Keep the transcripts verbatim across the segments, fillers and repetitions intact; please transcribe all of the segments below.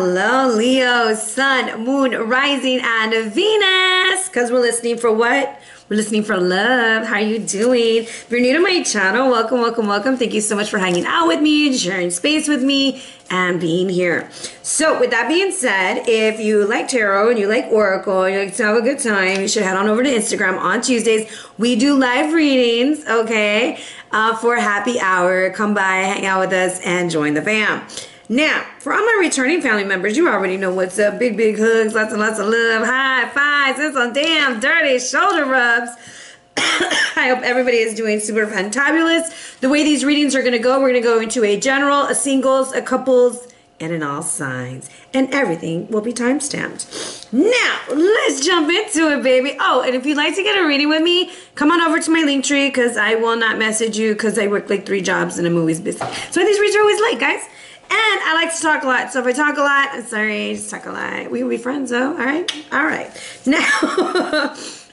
Hello, Leo, Sun, Moon, Rising, and Venus. Because we're listening for what? We're listening for love. How are you doing? If you're new to my channel, welcome, welcome, welcome. Thank you so much for hanging out with me, sharing space with me, and being here. So with that being said, if you like tarot and you like oracle and you like to have a good time, you should head on over to Instagram on Tuesdays. We do live readings, okay, uh, for happy hour. Come by, hang out with us, and join the fam. Now, for all my returning family members, you already know what's up. Big, big hugs, lots and lots of love, high fives, and some damn dirty shoulder rubs. I hope everybody is doing super fantabulous. The way these readings are going to go, we're going to go into a general, a singles, a couples, and in all signs. And everything will be time-stamped. Now, let's jump into it, baby. Oh, and if you'd like to get a reading with me, come on over to my link tree because I will not message you because I work like three jobs and I'm always busy. So these reads are always late, guys. And I like to talk a lot, so if I talk a lot, I'm sorry, I just talk a lot. We can be friends, though, all right? All right. Now,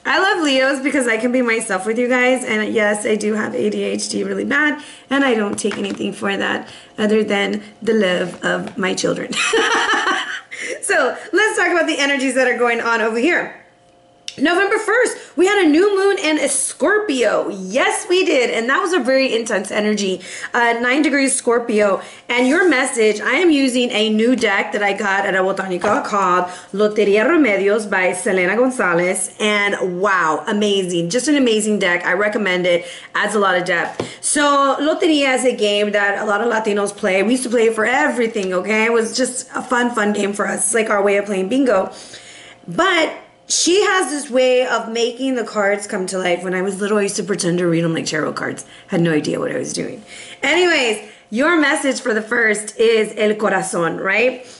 I love Leos because I can be myself with you guys, and yes, I do have A D H D really bad, and I don't take anything for that other than the love of my children. So let's talk about the energies that are going on over here. November first, we had a new moon in a Scorpio. Yes, we did. And that was a very intense energy. Uh, nine degrees Scorpio. And your message, I am using a new deck that I got at a botanica called Loteria Remedios by Selena Gonzalez. And wow, amazing. Just an amazing deck. I recommend it. Adds a lot of depth. So Loteria is a game that a lot of Latinos play. We used to play it for everything, okay? It was just a fun, fun game for us. It's like our way of playing bingo. But she has this way of making the cards come to life. When I was little, I used to pretend to read them like tarot cards. Had no idea what I was doing. Anyways, your message for the first is El Corazón, right?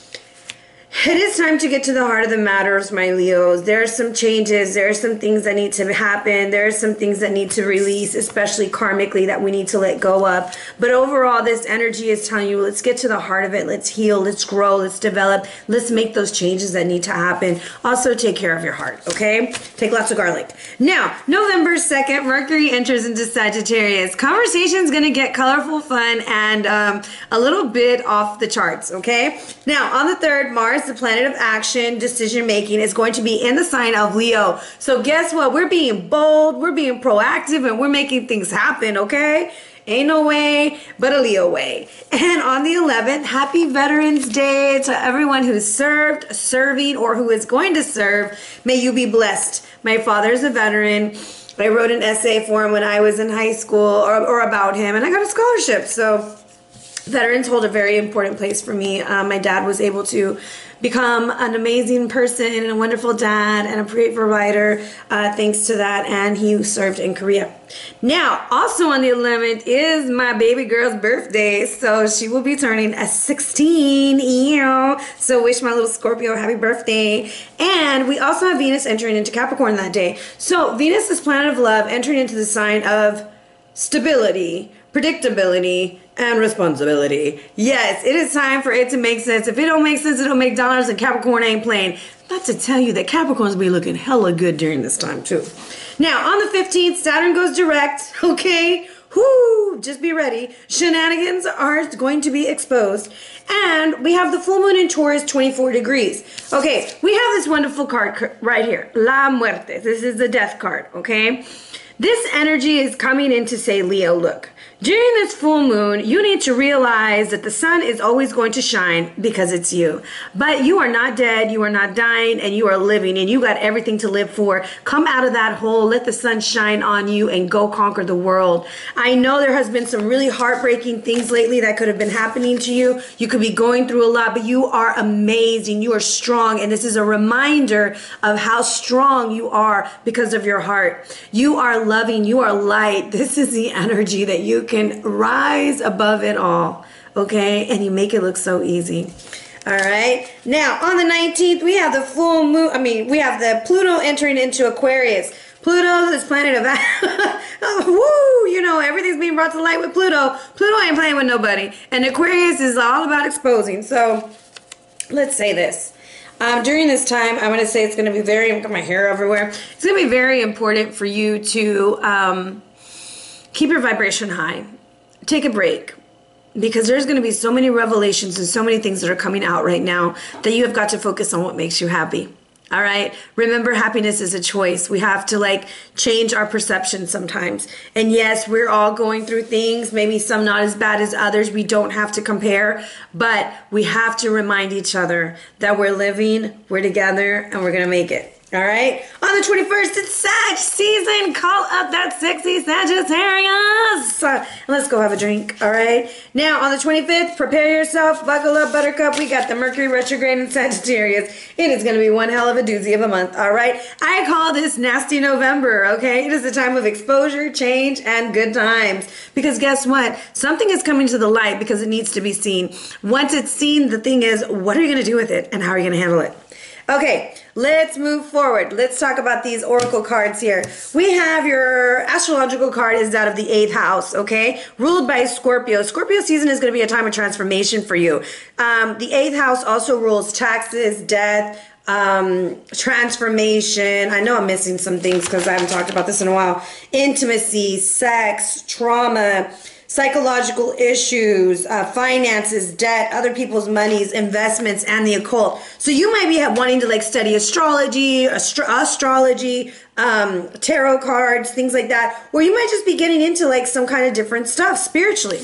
It is time to get to the heart of the matters, my Leos. There are some changes. There are some things that need to happen. There are some things that need to release, especially karmically, that we need to let go of. But overall, this energy is telling you, let's get to the heart of it. Let's heal. Let's grow. Let's develop. Let's make those changes that need to happen. Also, take care of your heart, okay? Take lots of garlic. Now, November second, Mercury enters into Sagittarius. Conversation's going to get colorful, fun, and um, a little bit off the charts, okay? Now, on the third, Mars, the planet of action, decision making, is going to be in the sign of Leo. So guess what? We're being bold, we're being proactive, and we're making things happen, okay? Ain't no way but a Leo way. And on the eleventh, happy Veterans Day to everyone who's served, serving, or who is going to serve. May you be blessed. My father's a veteran. I wrote an essay for him when I was in high school, or, or about him, and I got a scholarship. So veterans hold a very important place for me. Uh, my dad was able to become an amazing person and a wonderful dad and a great provider uh, thanks to that, and he served in Korea. Now, also on the eleventh is my baby girl's birthday, so she will be turning a sixteen, ew. So wish my little Scorpio happy birthday. And we also have Venus entering into Capricorn that day. So Venus is planet of love, entering into the sign of stability, predictability, and responsibility. Yes, it is time for it to make sense. If it don't make sense, it don't make dollars, and Capricorn ain't playing. Not to tell you that Capricorns be looking hella good during this time too. Now, on the fifteenth, Saturn goes direct, okay? Whoo, just be ready. Shenanigans are going to be exposed. And we have the full moon in Taurus, twenty-four degrees. Okay, we have this wonderful card right here, La Muerte. This is the death card, okay? This energy is coming in to say, Leo, look, during this full moon, you need to realize that the sun is always going to shine because it's you. But you are not dead, you are not dying, and you are living, and you got everything to live for. Come out of that hole, let the sun shine on you, and go conquer the world. I know there has been some really heartbreaking things lately that could have been happening to you. You could be going through a lot, but you are amazing, you are strong, and this is a reminder of how strong you are because of your heart. You are loving, you are light. This is the energy that you can rise above it all, okay? And you make it look so easy. All right, now on the nineteenth, we have the full moon, I mean, we have the Pluto entering into Aquarius. Pluto, this planet of, oh, woo, you know, everything's being brought to light with Pluto. Pluto ain't playing with nobody. And Aquarius is all about exposing. So let's say this. Um, during this time, I'm going to say it's going to be very, I've got my hair everywhere. It's going to be very important for you to um, keep your vibration high. Take a break. because there's going to be so many revelations and so many things that are coming out right now that you have got to focus on what makes you happy. All right. Remember, happiness is a choice. We have to like change our perception sometimes. And yes, we're all going through things, maybe some not as bad as others. We don't have to compare, but we have to remind each other that we're living, we're together, and we're going to make it. All right. On the twenty-first, it's Sag season. Call up that sexy Sagittarius. Let's go have a drink. All right. Now, on the twenty-fifth, prepare yourself. Buckle up, Buttercup. We got the Mercury retrograde in Sagittarius. It is going to be one hell of a doozy of a month. All right. I call this nasty November. Okay. It is a time of exposure, change, and good times. Because guess what? Something is coming to the light because it needs to be seen. Once it's seen, the thing is, what are you going to do with it and how are you going to handle it? Okay, let's move forward. Let's talk about these oracle cards here. We have your astrological card is out of the eighth house, okay? Ruled by Scorpio. Scorpio season is going to be a time of transformation for you. Um, the eighth house also rules taxes, death, um, transformation. I know I'm missing some things because I haven't talked about this in a while. Intimacy, sex, trauma, psychological issues, uh, finances, debt, other people's monies, investments, and the occult. So you might be wanting to like study astrology, astro astrology, um, tarot cards, things like that. Or you might just be getting into like some kind of different stuff spiritually.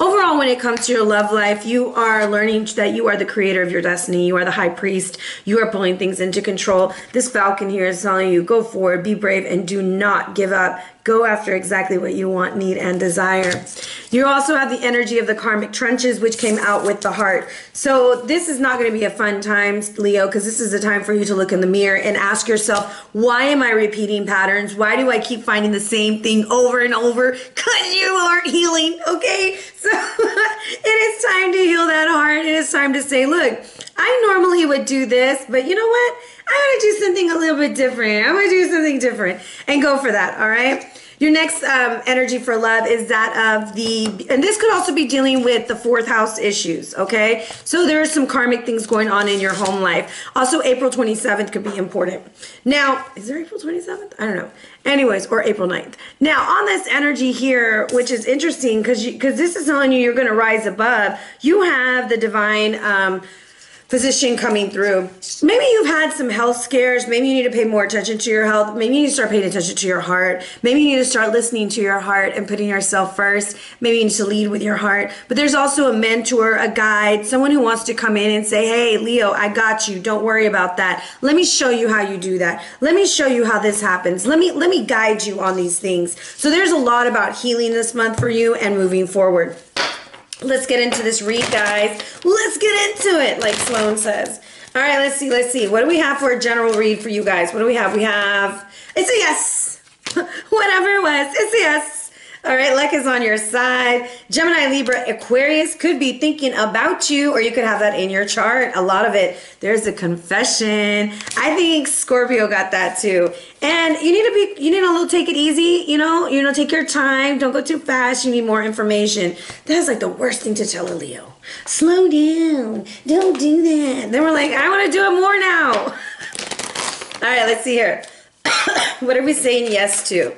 Overall, when it comes to your love life, you are learning that you are the creator of your destiny. You are the high priest. You are pulling things into control. This falcon here is telling you, go forward, be brave, and do not give up. Go after exactly what you want, need, and desire. You also have the energy of the karmic trenches, which came out with the heart. So this is not going to be a fun time, Leo, because this is a time for you to look in the mirror and ask yourself, why am I repeating patterns? Why do I keep finding the same thing over and over? Because you aren't healing, okay? So it is time to heal that heart. It is time to say, look, I normally would do this, but you know what? I want to do something a little bit different. I want to do something different and go for that, all right? Your next um, energy for love is that of the, and this could also be dealing with the fourth house issues, okay? So there are some karmic things going on in your home life. Also, April twenty-seventh could be important. Now, is there April twenty-seventh? I don't know. Anyways, or April ninth. Now, on this energy here, which is interesting because because this is telling you you're going to rise above, you have the divine um physician coming through. Maybe you've had some health scares. Maybe you need to pay more attention to your health. Maybe you need to start paying attention to your heart. Maybe you need to start listening to your heart and putting yourself first. Maybe you need to lead with your heart. But there's also a mentor, a guide, someone who wants to come in and say, hey, Leo, I got you. Don't worry about that. Let me show you how you do that. Let me show you how this happens. Let me, let me guide you on these things. So there's a lot about healing this month for you and moving forward. Let's get into this read, guys. Let's get into it, like Sloan says. All right, let's see, let's see. What do we have for a general read for you guys? What do we have? We have, it's a yes. Whatever it was, it's a yes. All right, luck is on your side. Gemini, Libra, Aquarius could be thinking about you, or you could have that in your chart. A lot of it. There's a confession. I think Scorpio got that too. And you need to be, you need a little take it easy, you know, you know, take your time. Don't go too fast. You need more information. That's like the worst thing to tell a Leo. Slow down. Don't do that. Then we're like, I want to do it more now. All right, let's see here. What are we saying yes to?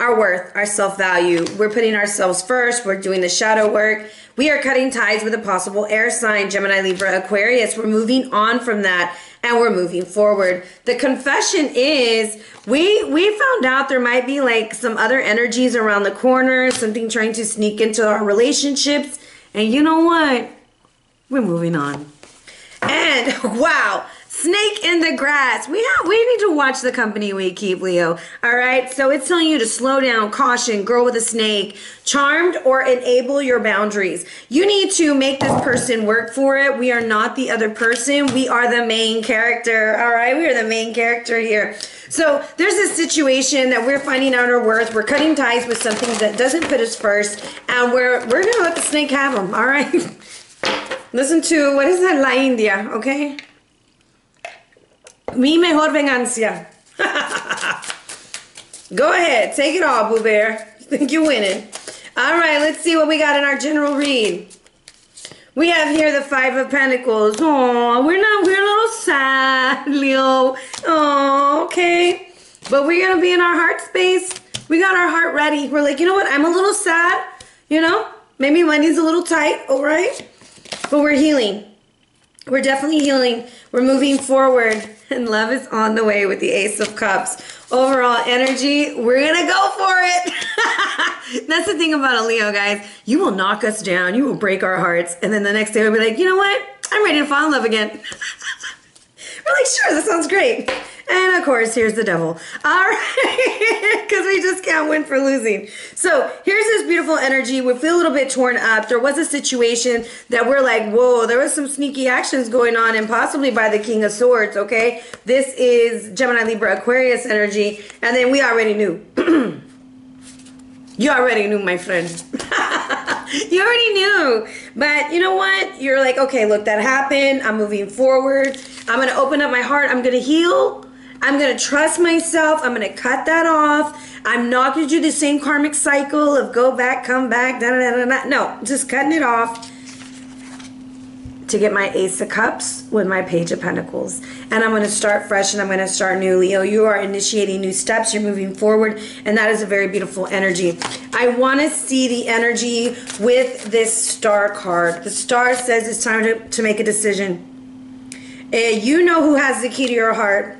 Our worth, our self-value. We're putting ourselves first. We're doing the shadow work. We are cutting ties with a possible air sign, Gemini, Libra, Aquarius. We're moving on from that, and we're moving forward. The confession is we we found out there might be like some other energies around the corner, something trying to sneak into our relationships. And you know what? We're moving on. And wow. Snake in the grass. We have, we need to watch the company we keep, Leo. All right. So it's telling you to slow down, caution, grow with a snake, charmed, or enable your boundaries. You need to make this person work for it. We are not the other person. We are the main character. All right. We are the main character here. So there's this situation that we're finding out our worth. We're cutting ties with something that doesn't put us first. And we're, we're going to let the snake have them. All right. Listen to, what is that? La India. Okay. Mi mejor venganza. Go ahead. Take it all, Boo Bear. I think you're winning. All right, let's see what we got in our general read. We have here the Five of Pentacles. Oh, we're not, we're a little sad, Leo. Oh, okay. But we're going to be in our heart space. we got our heart ready. We're like, you know what? I'm a little sad, you know? Maybe Wendy's a little tight, all right? But we're healing. We're definitely healing. We're moving forward. And love is on the way with the Ace of Cups. Overall energy, we're going to go for it. That's the thing about a Leo, guys. You will knock us down. You will break our hearts. And then the next day we'll be like, you know what? I'm ready to fall in love again. We're like, sure, that sounds great. And of course, here's the devil. All right, because we just can't win for losing. So here's this beautiful energy. We feel a little bit torn up. There was a situation that we're like, whoa, there was some sneaky actions going on, and possibly by the King of Swords, okay? This is Gemini, Libra, Aquarius energy. And then we already knew. You already knew, my friend. You already knew. But you know what? You're like, okay, look, that happened. I'm moving forward. I'm going to open up my heart. I'm going to heal. I'm going to trust myself. I'm going to cut that off. I'm not going to do the same karmic cycle of go back, come back, da da da da. No, just cutting it off to get my Ace of Cups with my Page of Pentacles. And I'm going to start fresh, and I'm going to start new. Leo, you are initiating new steps. You're moving forward, and that is a very beautiful energy. I want to see the energy with this star card. The star says it's time to, to make a decision. Uh, you know who has the key to your heart.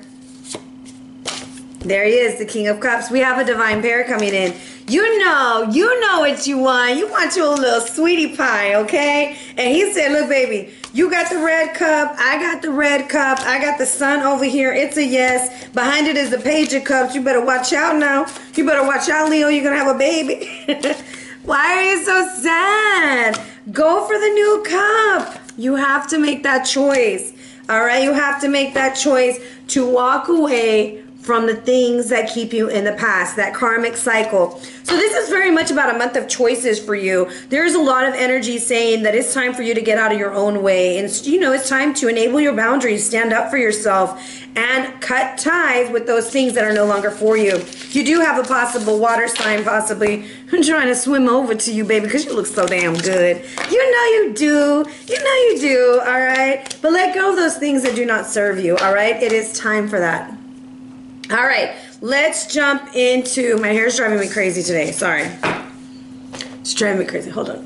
There he is, the King of Cups. We have a divine pair coming in. You know, you know what you want. You want your little sweetie pie, okay? And he said, look, baby, you got the red cup. I got the red cup. I got the sun over here. It's a yes. Behind it is the Page of Cups. You better watch out now. You better watch out, Leo. You're going to have a baby. Why are you so sad? Go for the new cup. You have to make that choice, all right? You have to make that choice to walk away from the things that keep you in the past, that karmic cycle. So this is very much about a month of choices for you. There's a lot of energy saying that it's time for you to get out of your own way. And, you know, it's time to enable your boundaries, stand up for yourself, and cut ties with those things that are no longer for you. You do have a possible water sign, possibly. I'm trying to swim over to you, baby, because you look so damn good. You know you do. You know you do, all right? But let go of those things that do not serve you, all right? It is time for that. All right, let's jump into, my hair's driving me crazy today, sorry. It's driving me crazy, hold on.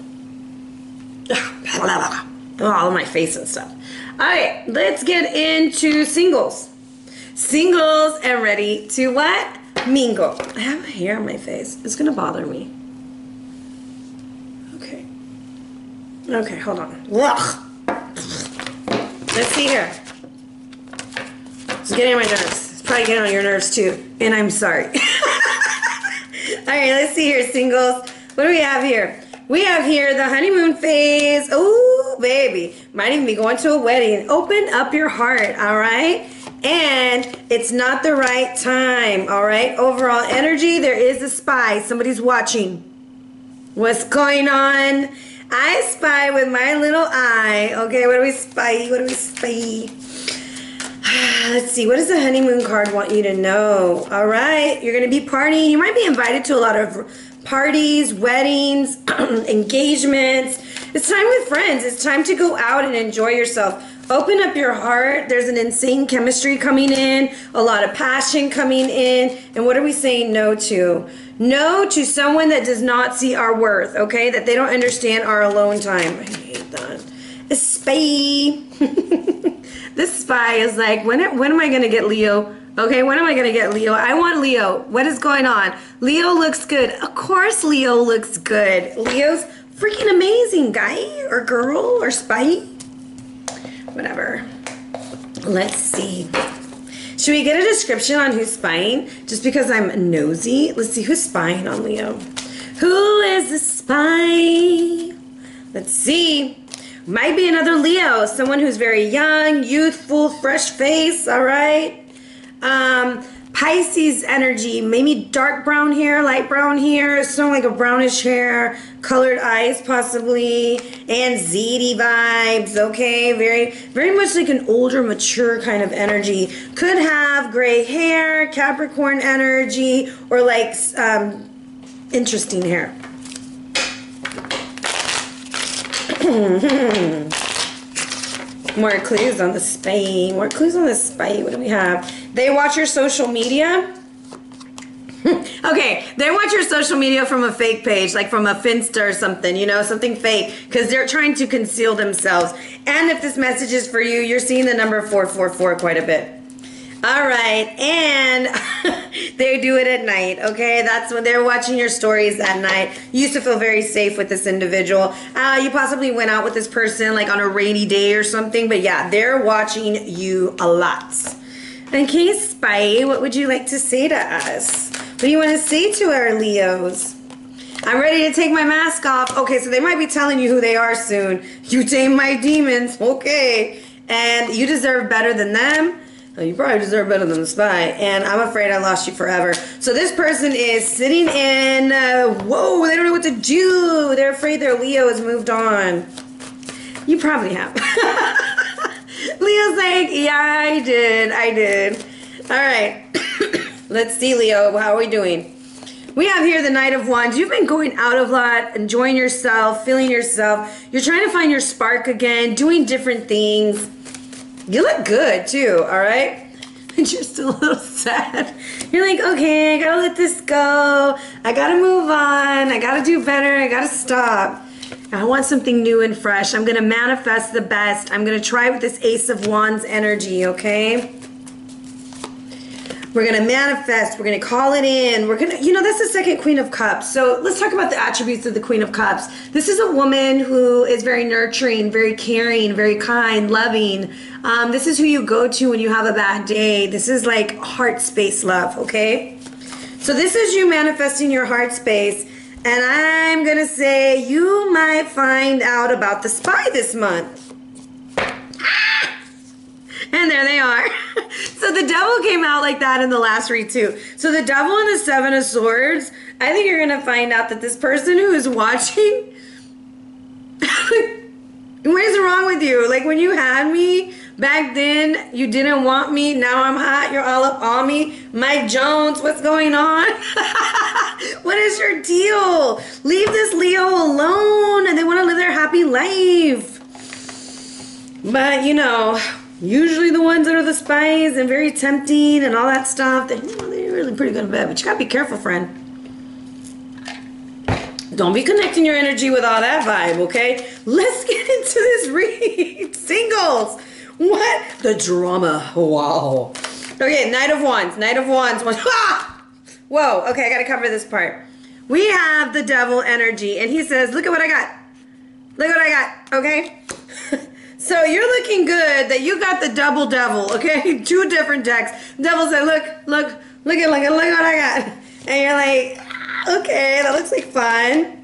All of my face and stuff. All right, let's get into singles. Singles and ready to what? Mingle. I have hair on my face, it's gonna bother me. Okay. Okay, hold on. Let's see here. It's getting on my nerves. Probably get on your nerves too, and I'm sorry. All right, let's see here, singles. What do we have here? We have here the honeymoon phase. Oh, baby, might even be going to a wedding. Open up your heart, all right? And it's not the right time, all right? Overall energy, there is a spy. Somebody's watching. What's going on? I spy with my little eye. Okay, what do we spy? What do we spy? Let's see, what does the honeymoon card want you to know? All right, you're going to be partying. You might be invited to a lot of parties, weddings, engagements. It's time with friends. It's time to go out and enjoy yourself. Open up your heart. There's an insane chemistry coming in, a lot of passion coming in. And what are we saying no to? No to someone that does not see our worth, okay? That they don't understand our alone time. I hate that. A spay. This spy is like, when, when am I going to get Leo? Okay, when am I going to get Leo? I want Leo. What is going on? Leo looks good. Of course Leo looks good. Leo's freaking amazing, guy or girl or spy. Whatever. Let's see. Should we get a description on who's spying? Just because I'm nosy. Let's see who's spying on Leo. Who is the spy? Let's see. Might be another Leo, someone who's very young, youthful, fresh face, all right? Um, Pisces energy, maybe dark brown hair, light brown hair, so like a brownish hair, colored eyes possibly, and ziti vibes, okay? Very, very much like an older, mature kind of energy. Could have gray hair, Capricorn energy, or like um, interesting hair. More clues on the spy. More clues on the spy. What do we have? They watch your social media. Okay, they want your social media from a fake page, like from a Finster or something, you know, something fake, because they're trying to conceal themselves. And if this message is for you, you're seeing the number four four four quite a bit. All right, and they do it at night, okay? That's when they're watching your stories at night. You used to feel very safe with this individual. Uh, you possibly went out with this person like on a rainy day or something, but yeah, they're watching you a lot. Okay, Spy, what would you like to say to us? What do you want to say to our Leos? I'm ready to take my mask off. Okay, so they might be telling you who they are soon. You tame my demons, okay. And you deserve better than them. You probably deserve better than the Spy, and I'm afraid I lost you forever. So this person is sitting in, uh, whoa, they don't know what to do. They're afraid their Leo has moved on. You probably have. Leo's like, yeah, I did, I did. All right, let's see, Leo, how are we doing? We have here the Knight of Wands. You've been going out a lot, enjoying yourself, feeling yourself. You're trying to find your spark again, doing different things. You look good, too, all right? And you're still a little sad. You're like, okay, I gotta let this go. I gotta move on. I gotta do better. I gotta stop. I want something new and fresh. I'm gonna manifest the best. I'm gonna try with this Ace of Wands energy, okay? We're gonna manifest. We're gonna call it in. We're gonna, you know, that's the second Queen of Cups. So let's talk about the attributes of the Queen of Cups. This is a woman who is very nurturing, very caring, very kind, loving. Um, this is who you go to when you have a bad day. This is like heart space love, okay? So this is you manifesting your heart space. And I'm gonna say you might find out about the Spy this month. And there they are. So the devil came out like that in the last read too. So the devil and the Seven of Swords, I think you're going to find out that this person who is watching, what is wrong with you? Like when you had me back then, you didn't want me. Now I'm hot. You're all up on me. Mike Jones, what's going on? What is your deal? Leave this Leo alone, and they want to live their happy life. But you know, usually the ones that are the spies and very tempting and all that stuff, they, you know, they're really pretty good in bed, but you gotta be careful, friend. Don't be connecting your energy with all that vibe, okay? Let's get into this read. Singles. What? The drama. Wow. Okay, Knight of Wands. Knight of Wands. Ah! Whoa. Okay, I gotta cover this part. We have the devil energy, and he says, look at what I got. Look what I got, okay? So you're looking good that you got the double devil, okay? Two different decks. Devil said, look, look, look at, look at, look what I got. And you're like, okay, that looks like fun.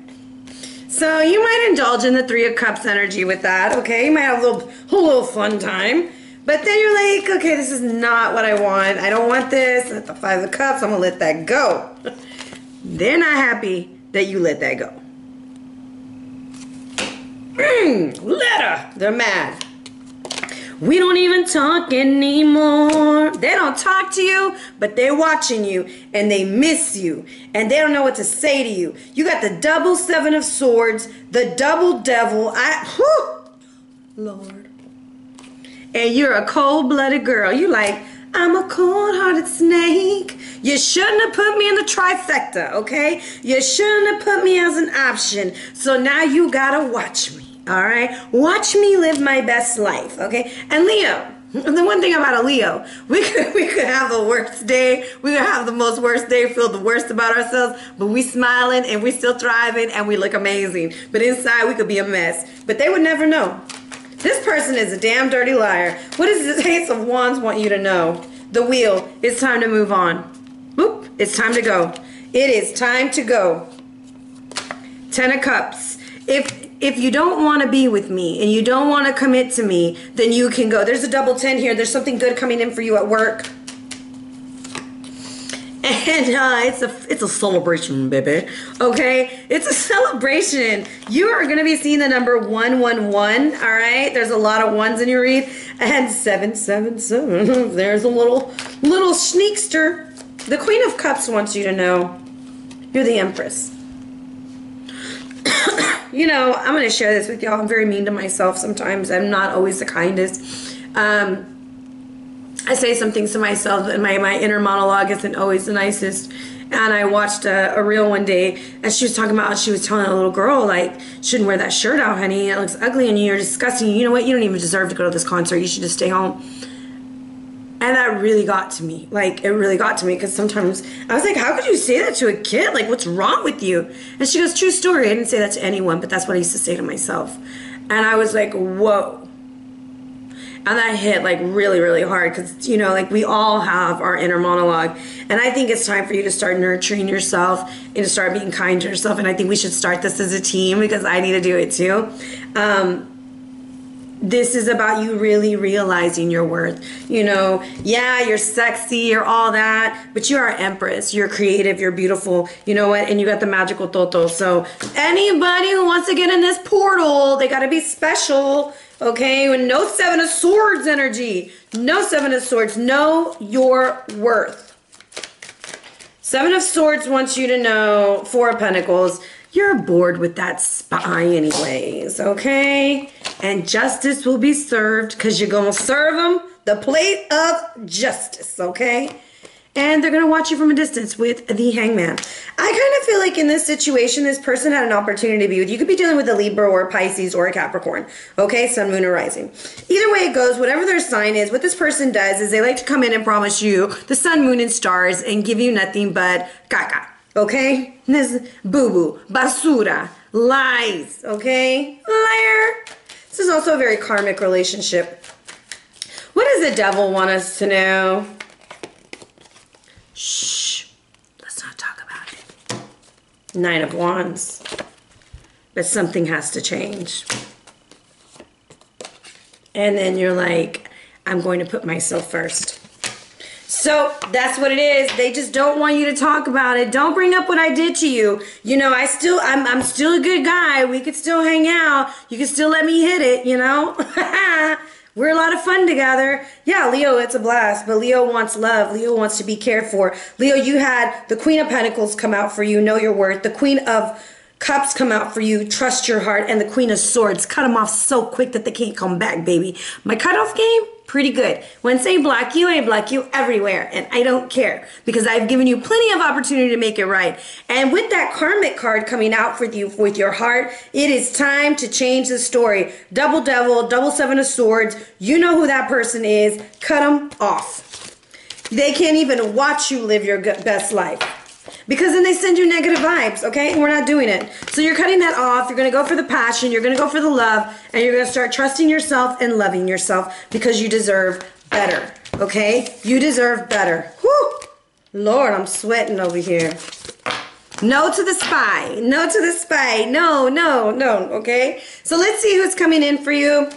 So you might indulge in the Three of Cups energy with that, okay? You might have a little, a little fun time. But then you're like, okay, this is not what I want. I don't want this. At the Five of Cups, I'm gonna let that go. They're not happy that you let that go. Mm, letter. They're mad. We don't even talk anymore. They don't talk to you, but they're watching you, and they miss you, and they don't know what to say to you. You got the double Seven of Swords, the double devil. I, whew, Lord. And you're a cold-blooded girl. You like, I'm a cold-hearted snake. You shouldn't have put me in the trifecta, okay? You shouldn't have put me as an option. So now you gotta watch me. All right, watch me live my best life, okay? And Leo, the one thing about a Leo, we could we could have the worst day, we could have the most worst day, feel the worst about ourselves, but we smiling and we still thriving and we look amazing. But inside we could be a mess. But they would never know. This person is a damn dirty liar. What does this Ace of Wands want you to know? The Wheel. It's time to move on. Oop! It's time to go. It is time to go. Ten of Cups. If If you don't want to be with me and you don't want to commit to me, then you can go. There's a double ten here. There's something good coming in for you at work. And uh, it's a it's a celebration, baby. Okay? It's a celebration. You are going to be seeing the number one one one, all right? There's a lot of ones in your read. And seven seven seven. There's a little little sneakster. The Queen of Cups wants you to know you're the Empress. You know, I'm going to share this with y'all. I'm very mean to myself sometimes. I'm not always the kindest. Um, I say some things to myself, and my, my inner monologue isn't always the nicest. And I watched a, a reel one day, and she was talking about how she was telling a little girl, like, shouldn't wear that shirt out, honey. It looks ugly, and you're disgusting. You know what? You don't even deserve to go to this concert. You should just stay home. And that really got to me. Like, it really got to me, because sometimes I was like, how could you say that to a kid? Like, what's wrong with you? And she goes, true story. I didn't say that to anyone, but that's what I used to say to myself. And I was like, whoa. And that hit, like, really, really hard, because, you know, like, we all have our inner monologue. And I think it's time for you to start nurturing yourself and to start being kind to yourself. And I think we should start this as a team, because I need to do it too. Um, this is about you really realizing your worth. You know, yeah, you're sexy, you're all that, but you are an empress. You're creative, you're beautiful. You know what? And you got the magical toto. So anybody who wants to get in this portal, they got to be special. Okay, with no Seven of Swords energy. No Seven of Swords. Know your worth. Seven of Swords wants you to know, Four of Pentacles, you're bored with that spy anyways, okay? And justice will be served, because you're going to serve them the plate of justice, okay? And they're going to watch you from a distance with the Hangman. I kind of feel like in this situation, this person had an opportunity to be with. You could be dealing with a Libra or a Pisces or a Capricorn. Okay, Sun, Moon, or Rising. Either way it goes, whatever their sign is, what this person does is they like to come in and promise you the Sun, Moon, and Stars and give you nothing but caca. Okay? This boo-boo, basura, lies. Okay? Liar. This is also a very karmic relationship. What does the devil want us to know? Shh, let's not talk about it. Nine of Wands. But something has to change. And then you're like, I'm going to put myself first. So that's what it is. They just don't want you to talk about it. Don't bring up what I did to you. You know, I still, I'm, I'm still a good guy. We could still hang out. You could still let me hit it, you know? We're a lot of fun together. Yeah, Leo, it's a blast. But Leo wants love. Leo wants to be cared for. Leo, you had the Queen of Pentacles come out for you. Know your worth. The Queen of Cups come out for you. Trust your heart. And the Queen of Swords. Cut them off so quick that they can't come back, baby. My cutoff game, pretty good. Once they block you, I block you everywhere. And I don't care. Because I've given you plenty of opportunity to make it right. And with that karmic card coming out for you with your heart, it is time to change the story. Double devil, double Seven of Swords. You know who that person is. Cut them off. They can't even watch you live your best life. Because then they send you negative vibes, okay? And we're not doing it. So you're cutting that off. You're going to go for the passion. You're going to go for the love. And you're going to start trusting yourself and loving yourself, because you deserve better, okay? You deserve better. Whew! Lord, I'm sweating over here. No to the spy. No to the spy. No, no, no, okay? So let's see who's coming in for you.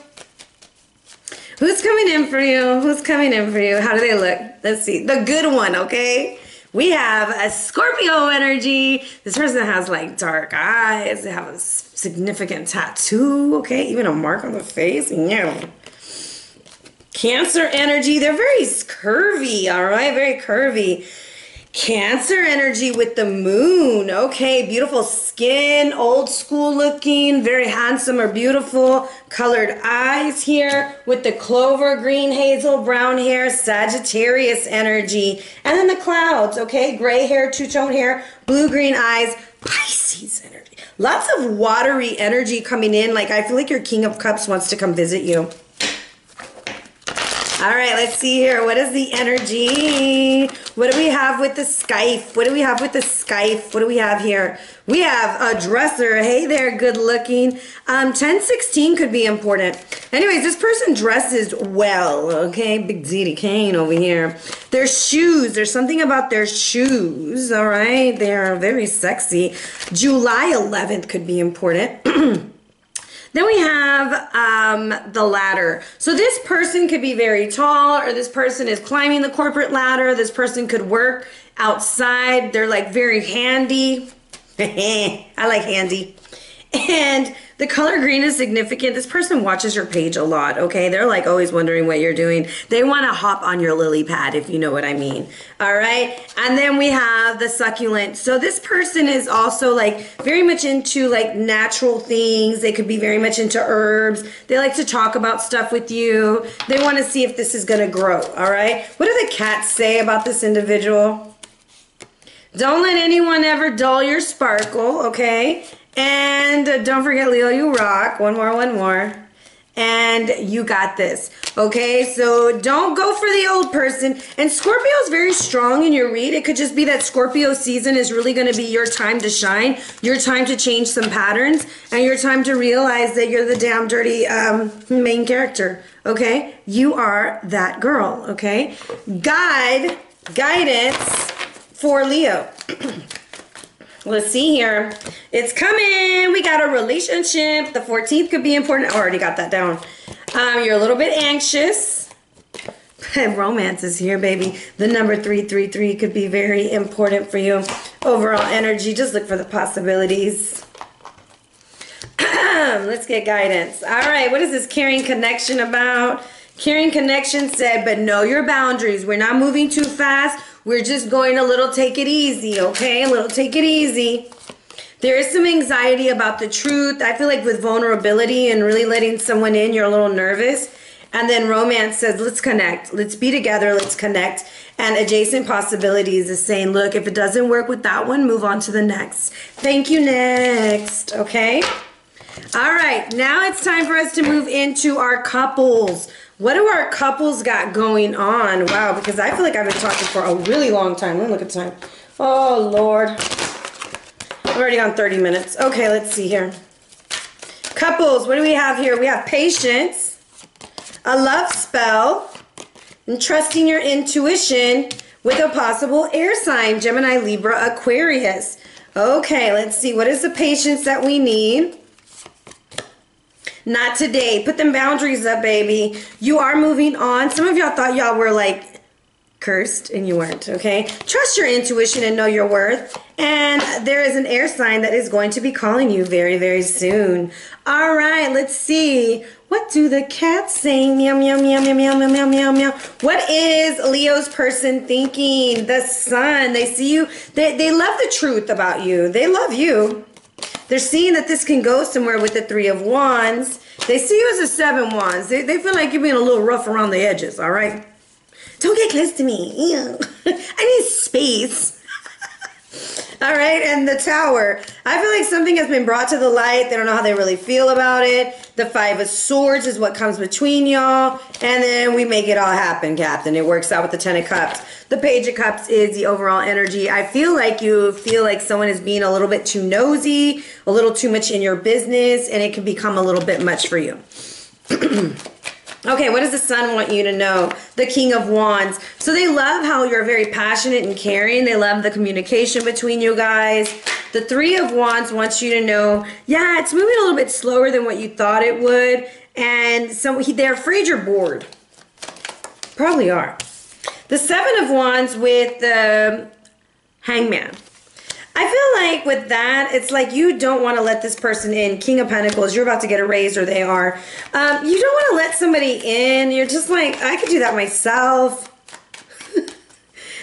Who's coming in for you? Who's coming in for you? How do they look? Let's see. The good one, okay? We have a Scorpio energy. This person has like dark eyes. They have a significant tattoo, okay? Even a mark on the face. Yeah. Cancer energy. They're very curvy, all right? Very curvy. Cancer energy with the moon. Okay, beautiful skin, old school looking, very handsome or beautiful. Colored eyes here with the clover, green, hazel, brown hair, Sagittarius energy. And then the clouds, okay? Gray hair, two-tone hair, blue-green eyes, Pisces energy. Lots of watery energy coming in. Like, I feel like your King of Cups wants to come visit you. All right, let's see here. What is the energy? What do we have with the scythe? What do we have with the scythe? What do we have here? We have a dresser. Hey there, good looking. Um, ten sixteen could be important. Anyways, this person dresses well, okay? Big Ziti Kane over here. Their shoes. There's something about their shoes, all right? They are very sexy. July eleventh could be important. Then we have um, the ladder. So this person could be very tall, or this person is climbing the corporate ladder. This person could work outside. They're like very handy. I like handy. And The color green is significant. This person watches your page a lot, okay? They're like always wondering what you're doing. They want to hop on your lily pad, if you know what I mean. All right. And then we have the succulent. So this person is also like very much into like natural things. They could be very much into herbs. They like to talk about stuff with you. They want to see if this is going to grow. All right. What do the cats say about this individual? Don't let anyone ever dull your sparkle, okay? And uh, don't forget, Leo, you rock. One more, one more. And you got this, okay? So don't go for the old person. And Scorpio is very strong in your read. It could just be that Scorpio season is really going to be your time to shine, your time to change some patterns, and your time to realize that you're the damn dirty um, main character, okay? You are that girl, okay? Guide, guidance for Leo. Let's see here. It's coming. We got a relationship. The fourteenth could be important. I already got that down. Um, you're a little bit anxious. Romance is here, baby. The number three three three could be very important for you. Overall energy. Just look for the possibilities. Let's get guidance. All right. What is this caring connection about? Caring connection said, but know your boundaries. We're not moving too fast. We're just going a little take it easy, okay? A little take it easy. There is some anxiety about the truth. I feel like with vulnerability and really letting someone in, you're a little nervous. And then romance says, let's connect. Let's be together. Let's connect. And adjacent possibilities is saying, look, if it doesn't work with that one, move on to the next. Thank you, next, okay? All right, now it's time for us to move into our couples. What do our couples got going on? Wow, because I feel like I've been talking for a really long time. Let me look at the time. Oh, Lord. I've already gone thirty minutes. Okay, let's see here. Couples, what do we have here? We have patience, a love spell, and trusting your intuition with a possible air sign, Gemini, Libra, Aquarius. Okay, let's see. What is the patience that we need? Not today. Put them boundaries up, baby. You are moving on. Some of y'all thought y'all were like cursed and you weren't, okay? Trust your intuition and know your worth. And there is an air sign that is going to be calling you very, very soon. All right, let's see. What do the cats say? Meow, meow, meow, meow, meow, meow, meow, meow. What is Leo's person thinking? The sun. They see you. They, they love the truth about you. They love you. They're seeing that this can go somewhere with the three of wands. They see you as a seven wands. They, they feel like you're being a little rough around the edges, all right? Don't get close to me. Ew. I need space. All right, and the tower. I feel like something has been brought to the light. They don't know how they really feel about it. The five of swords is what comes between y'all. And then we make it all happen, Captain. It works out with the ten of cups. The page of cups is the overall energy. I feel like you feel like someone is being a little bit too nosy, a little too much in your business, and it can become a little bit much for you. Okay, what does the sun want you to know? The king of wands. So they love how you're very passionate and caring. They love the communication between you guys. The three of wands wants you to know, yeah, it's moving a little bit slower than what you thought it would. And so they're afraid you're bored. Probably are. The seven of wands with the hangman. I feel like with that, it's like you don't want to let this person in. King of Pentacles, you're about to get a raise, or they are. Um, you don't want to let somebody in. You're just like, I could do that myself.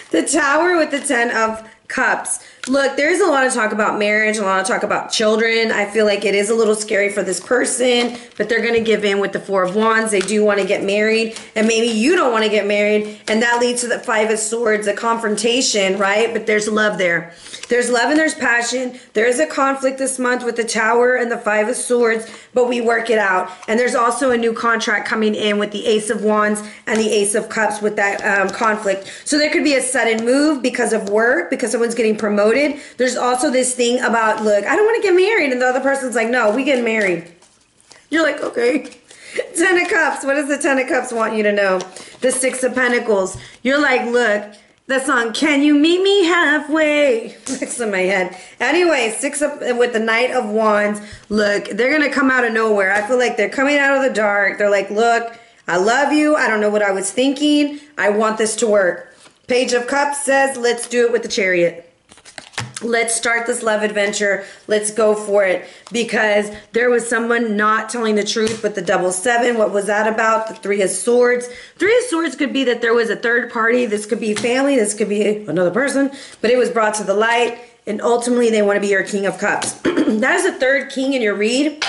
The tower with the ten of cups. Look, there's a lot of talk about marriage, a lot of talk about children. I feel like it is a little scary for this person, but they're going to give in with the four of wands. They do want to get married, and maybe you don't want to get married, and that leads to the five of swords, a confrontation, right? But there's love there. There's love and there's passion. There is a conflict this month with the tower and the five of swords, but we work it out. And there's also a new contract coming in with the ace of wands and the ace of cups with that um, conflict. So there could be a sudden move because of work, because someone's getting promoted. There's also this thing about, look, I don't want to get married. And the other person's like, no, we get married. You're like, okay. Ten of cups. What does the ten of cups want you to know? The six of pentacles. You're like, look, that song, Can You Meet Me Halfway? It's in my head. Anyway, six of, with the knight of wands. Look, they're going to come out of nowhere. I feel like they're coming out of the dark. They're like, look, I love you. I don't know what I was thinking. I want this to work. Page of cups says, let's do it with the chariot. Let's start this love adventure. Let's go for it. Because there was someone not telling the truth with the double seven. What was that about? The three of swords. Three of swords could be that there was a third party. This could be family. This could be another person. But it was brought to the light. And ultimately, they want to be your king of cups. That is the third king in your read.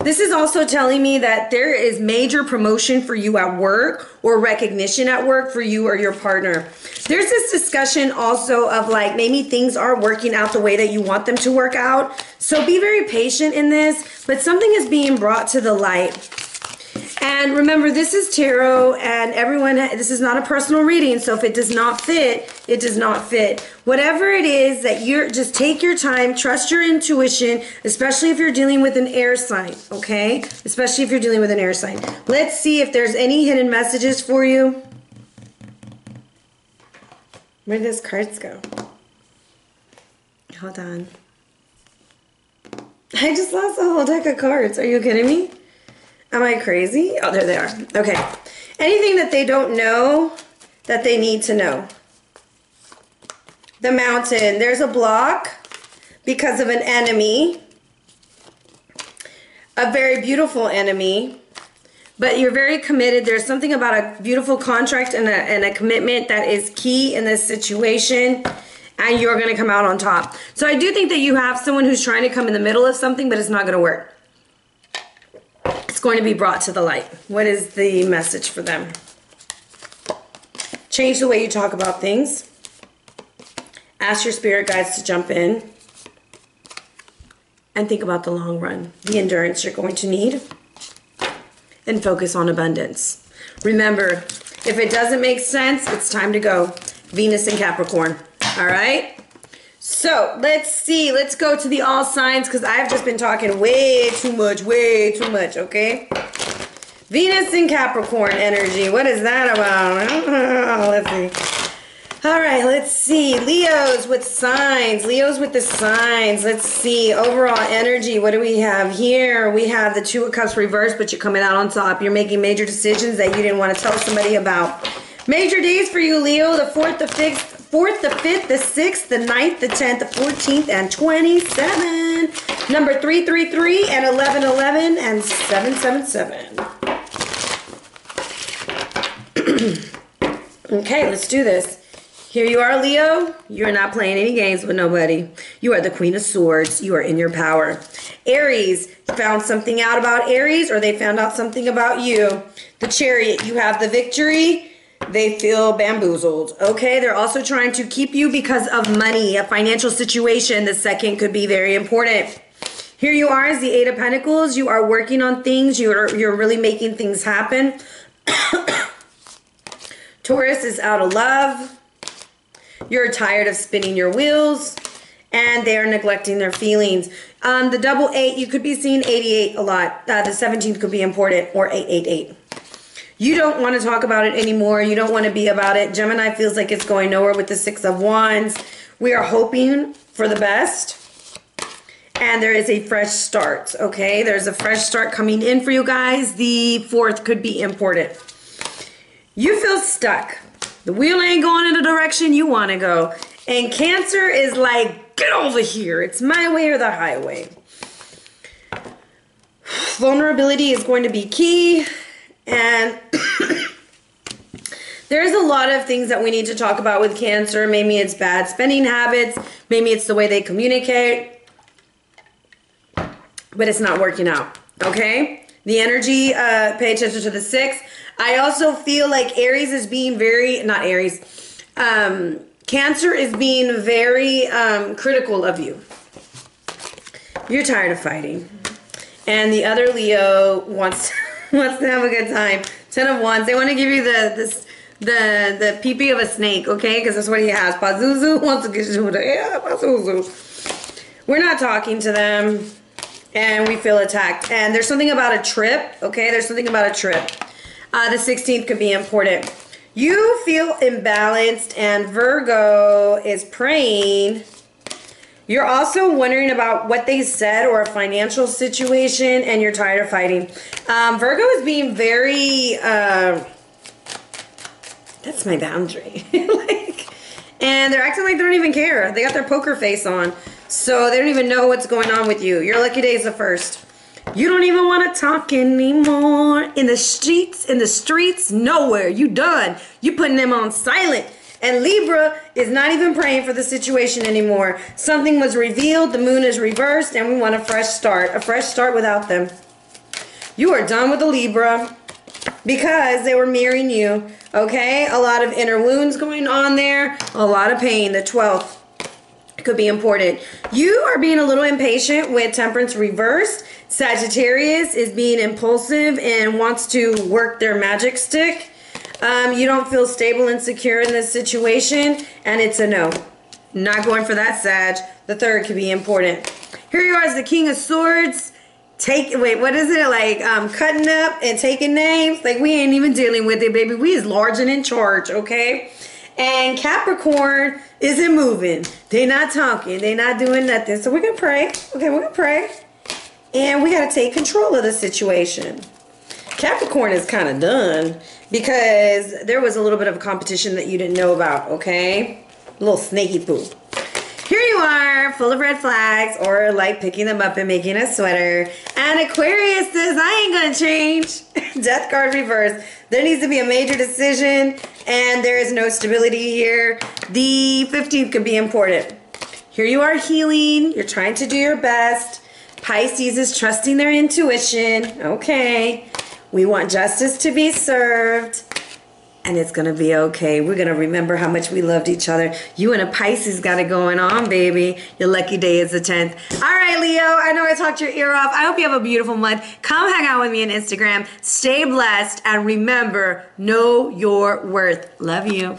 This is also telling me that there is major promotion for you at work, or recognition at work for you or your partner. There's this discussion also of like maybe things aren't working out the way that you want them to work out. So be very patient in this, but something is being brought to the light. And remember, this is tarot, and everyone, this is not a personal reading, so if it does not fit, it does not fit. Whatever it is that you're, just take your time, trust your intuition, especially if you're dealing with an air sign, okay? Especially if you're dealing with an air sign. Let's see if there's any hidden messages for you. Where did those cards go? Hold on. I just lost a whole deck of cards. Are you kidding me? Am I crazy? Oh, there they are. Okay. Anything that they don't know that they need to know. The mountain. There's a block because of an enemy. A very beautiful enemy. But you're very committed. There's something about a beautiful contract and a, and a commitment that is key in this situation. And you're going to come out on top. So I do think that you have someone who's trying to come in the middle of something, but it's not going to work. Going to be brought to the light. What is the message for them? Change the way you talk about things. Ask your spirit guides to jump in. And think about the long run, the endurance you're going to need. And focus on abundance. Remember, if it doesn't make sense, it's time to go. Venus in Capricorn. All right? So, let's see. Let's go to the all signs because I've just been talking way too much, way too much, okay? Venus in Capricorn energy. What is that about? Let's see. All right, let's see. Leos with signs. Leos with the signs. Let's see. Overall energy. What do we have here? We have the Two of Cups reversed, but you're coming out on top. You're making major decisions that you didn't want to tell somebody about. Major days for you, Leo. The fourth, the fifth. fourth, the fifth, the sixth, the ninth, the tenth, the fourteenth, and twenty-seven. Number three three three and eleven eleven and seven seven seven. Okay, let's do this. Here you are, Leo. You're not playing any games with nobody. You are the Queen of Swords. You are in your power. Aries found something out about Aries, or they found out something about you. The Chariot, you have the victory. They feel bamboozled. Okay, they're also trying to keep you because of money, a financial situation. The second could be very important. Here you are as the Eight of Pentacles. You are working on things. You're, you're really making things happen. Taurus is out of love. You're tired of spinning your wheels. And they are neglecting their feelings. Um, the double eight, you could be seeing eighty-eight a lot. Uh, the seventeenth could be important, or eight eight eight. You don't want to talk about it anymore. You don't want to be about it. Gemini feels like it's going nowhere with the Six of Wands. We are hoping for the best. And there is a fresh start, okay? There's a fresh start coming in for you guys. The fourth could be important. You feel stuck. The wheel ain't going in the direction you want to go. And Cancer is like, get over here. It's my way or the highway. Vulnerability is going to be key. And there's a lot of things that we need to talk about with Cancer. Maybe it's bad spending habits. Maybe it's the way they communicate. But it's not working out, okay? The energy, uh, pay attention to the six. I also feel like Aries is being very, not Aries, um, Cancer is being very um, critical of you. You're tired of fighting. And the other Leo wants to... wants to have a good time. Ten of Wands. They want to give you the this the the pee pee of a snake, okay? Because that's what he has. Pazuzu wants to get you with a yeah, Pazuzu. We're not talking to them, and we feel attacked. And there's something about a trip, okay? There's something about a trip. Uh, the sixteenth could be important. You feel imbalanced, and Virgo is praying. You're also wondering about what they said or a financial situation, and you're tired of fighting. Um, Virgo is being very, uh, that's my boundary. Like, and they're acting like they don't even care. They got their poker face on, so they don't even know what's going on with you. Your lucky day is the first. You don't even want to talk anymore. In the streets, in the streets, nowhere. You done. You putting them on silent. And Libra is not even praying for the situation anymore. Something was revealed. The moon is reversed. And we want a fresh start. A fresh start without them. You are done with the Libra. Because they were mirroring you. Okay? A lot of inner wounds going on there. A lot of pain. The twelfth could be important. You are being a little impatient with Temperance reversed. Sagittarius is being impulsive and wants to work their magic stick. Um, you don't feel stable and secure in this situation, and it's a no. Not going for that, Sag. The third could be important. Here you are as the King of Swords. Take, wait, what is it? Like, um, cutting up and taking names? Like, we ain't even dealing with it, baby. We is large and in charge, okay? And Capricorn isn't moving. They not talking. They not doing nothing. So we're going to pray. Okay, we're going to pray. And we got to take control of the situation. Capricorn is kind of done because there was a little bit of a competition that you didn't know about, okay? A little snaky poo. Here you are, full of red flags or like picking them up and making a sweater. And Aquarius says, I ain't going to change. Death card reversed. There needs to be a major decision and there is no stability here. The fifteenth could be important. Here you are healing. You're trying to do your best. Pisces is trusting their intuition. Okay. We want justice to be served. And it's going to be okay. We're going to remember how much we loved each other. You and a Pisces got it going on, baby. Your lucky day is the tenth. All right, Leo. I know I talked your ear off. I hope you have a beautiful month. Come hang out with me on Instagram. Stay blessed. And remember, know your worth. Love you.